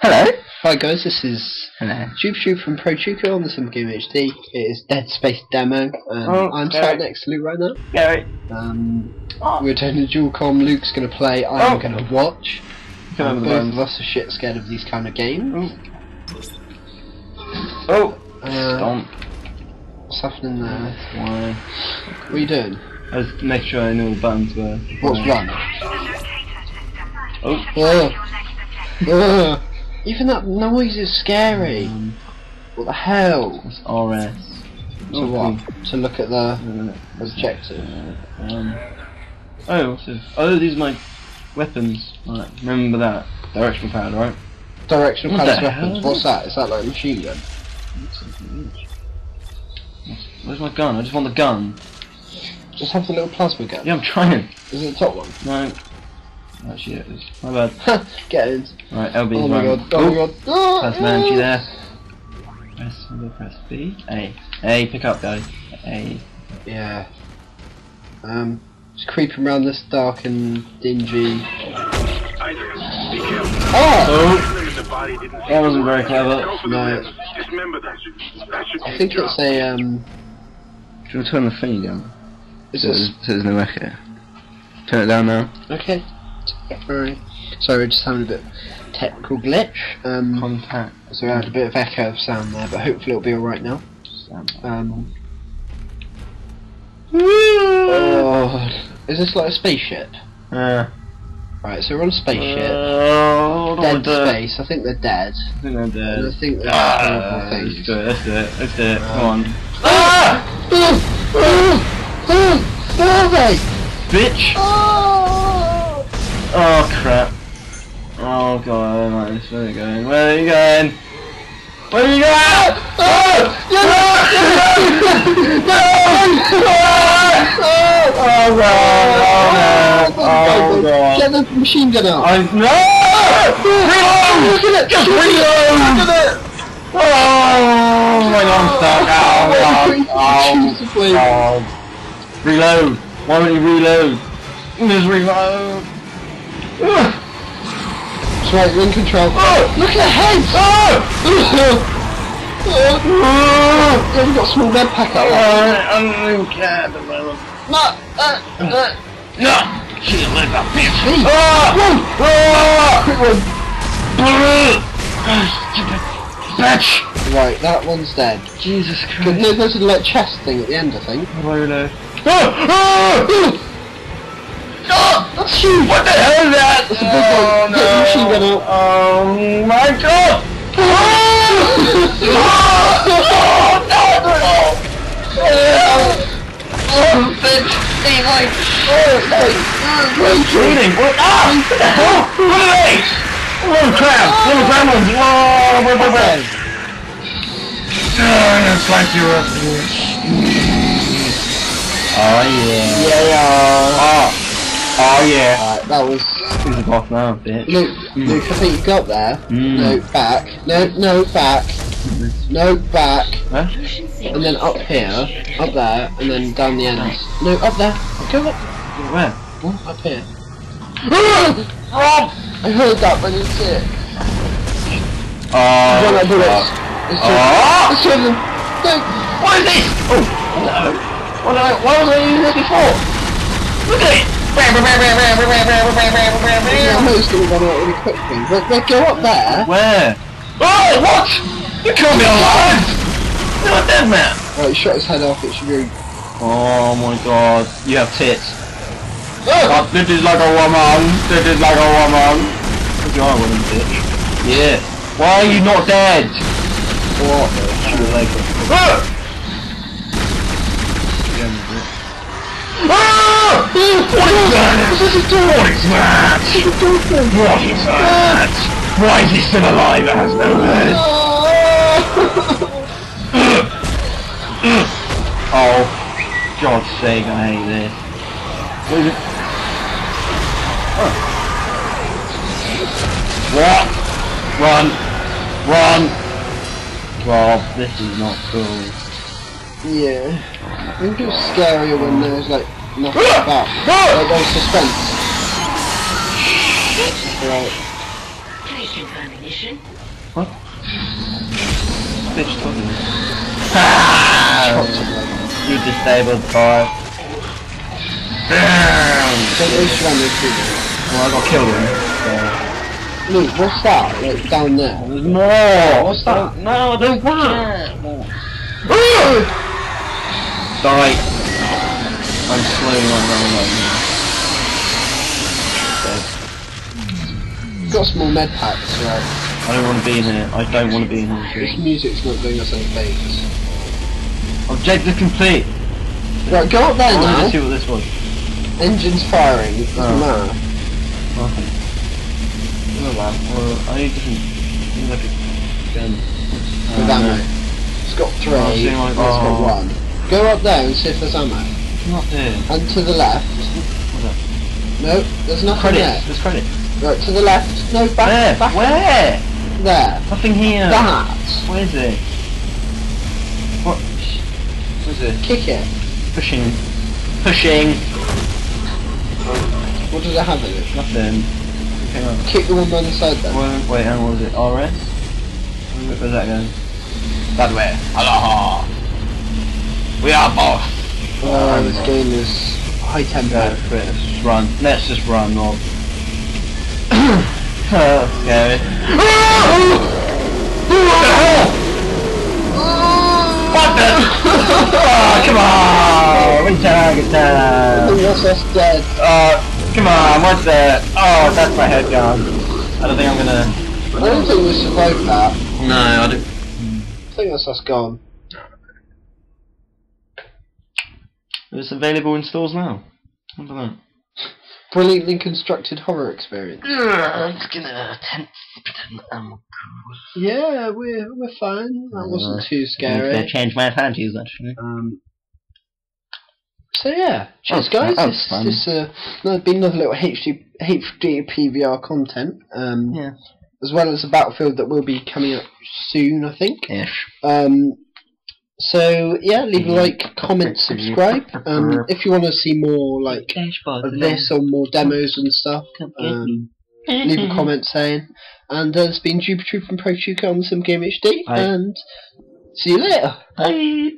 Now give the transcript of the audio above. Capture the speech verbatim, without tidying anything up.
Hello! Hi guys, this is Hello. JubeShoot from ProChuka on the Simple Gaming H D. It is Dead Space demo, and oh, I'm sat right. next to Luke right now. Gary. Um, oh. We're doing the DualCom, Luke's gonna play, I'm oh. gonna watch. Um, both of us are shit scared of these kind of games. Oh! oh. Uh, Stomp. What's happening there? Why? What are you doing? I was making sure I knew all the buttons were. What's wrong? Oh! oh. Ugh. Even that noise is scary. Um, what the hell? It's R S. To okay. what? To look at the uh, objective. Uh, um. Oh, so, oh, these are my weapons. Right, remember that directional pad, right? Directional pad is weapons. What's that? Is that like a machine gun? Where's my gun? I just want the gun. Just have the little plasma gun. Yeah, I'm trying. Is it the top one? No. Actually, it is. My bad. Get in. Right, L B. Oh my god. Oh my god. Oh, that's Manji there. Press, press B. A. A. Pick up, guys. A. Yeah. Um. Just creeping around this dark and dingy. Oh! That wasn't very clever. No. I think it's a um. Do you want to turn the thingy down? Is so this? There's no echo. Turn it down now. Okay. Alright, sorry, we're just having a bit of technical glitch. Um, Contact. So we had a bit of echo of sound there, but hopefully it'll be alright now. Um, oh, is this like a spaceship? Yeah. Right, so we're on a spaceship. Uh, dead space, I think they're dead. I think they're dead. And I think they're ah, dead. Let's do it, let's do it, let's do it, um, come on. Ah! Oh, oh, oh, where are they? Bitch! Oh! Oh crap. Oh god, I don't like this. Where are you going? Where are you going? Where are you going? Oh! No! No! Oh god! Oh god! Get the machine gun out! I no! Reload! Look at it! Just reload! Look at it! Oh my god, I'm stuck! Oh god! Oh god! Reload! Why don't you reload? Just reload! That's right, you're in control. Oh, look at the heads! Oh! Oh! You haven't got a small med pack out there. I don't even care at the moment. No! Uh, uh. No! She's a liver, bitch! Oh! Oh! Oh! Quick one! Bitch! Right, that one's dead. Jesus Christ. There's, there's a like, chest thing at the end, I think. How do I know? Oh! Oh! Oh, that's huge! What the hell is that? That's a big oh, one. No. Machine gun out. Oh my god! Oh, oh, no! Oh, oh, oh, bitch! Hey, like, oh, hey! What shooting? What? Ah! What the hell? What are they? Little crab! Little gremlins! Whoa! Whoa! Whoa! Whoa! Oh, I'm gonna slice you up. Oh yeah! Yeah! Yeah! Oh. Oh yeah. Alright, that was... He's off now, bitch. Luke, mm. Luke, I think you got there. Mm. No, back. No, no, back. No, back. Huh? And then up here, up there, and then down the end. No, up there. Go up. Where? What? Up here. I heard that, but I didn't see it. Oh, I don't know bullets. It's two of them. No. What is this? Oh, no. What did I, why was I using this before? Look at it. Where go up there? Where? Oh, what? You killed me alive! You're a dead man! Right, he shot his head off, it should be... Oh my god, you have tits. Oh. This is like a woman, this is like a woman. You are a woman, bitch. Yeah. Why are you not dead? What? Shoot like it. Ah! What is that? What is that? What is that? What is that? Why is he still alive? It has no head. Oh, God's sake! I hate this. What is it? Oh. What? Run! Run! Rob, this is not cool. Yeah, I think it's scarier when there's like nothing about. Like there's suspense. Right. Searching for ammunition. What? Bitch told me. Ah! You disabled car. Well, I got killed him. Luke, so. What's that? It's down there. There's more! What's that? No, there's that! Die. I'm slowly on that one. Got some more med packs, right? I don't want to be in here. I don't want to be in here. This music's not doing us any favors. Objective complete. Right, go up there now. I want to see what this was. Engines firing. It doesn't matter. Oh wow. Well, I need to think like a gun. With ammo. It's got three. Oh, oh. It's got one. Go up there and see if there's ammo. Not here. And to the left. No, there's nothing credits. there. There's credits. Right, to the left. No, back. Where? Back Where? There. Nothing here. That. Where is it? What? What is it? Kick it. Pushing. Pushing. What does it have in it? Nothing. Okay, kick the one by the side there. Wait, wait, and what was it? R S? Where was that again? That way. Aloha. We are boss. Oh, this boss. Game is high tempo. Yeah, let's just run. Let's just run, Rob. Oh, scary. What the hell? What the? Oh, come on! Reach out, get down! That's just dead. Oh, come on, what's that? Oh, that's my head gone. I don't think I'm gonna... I don't think we survived that. No, I don't... I think that's us gone. It's available in stores now. I don't know. Brilliantly constructed horror experience. I'm just gonna attempt to pretend that I'm cool. Yeah, we're we're fine. That uh, wasn't too scary. I need to change my panties actually. Um. So yeah, cheers guys. That was fun. This has uh, been another little H D P V R content. Um, yeah. As well as a Battlefield that will be coming up soon, I think. Ish. Um. So yeah, leave a like, comment, subscribe. Um, if you want to see more like of this or more demos and stuff, um, leave a comment saying. And uh, it's been JubeShoot from ProChuka on TheSimpleGamingHD, and see you later. Bye.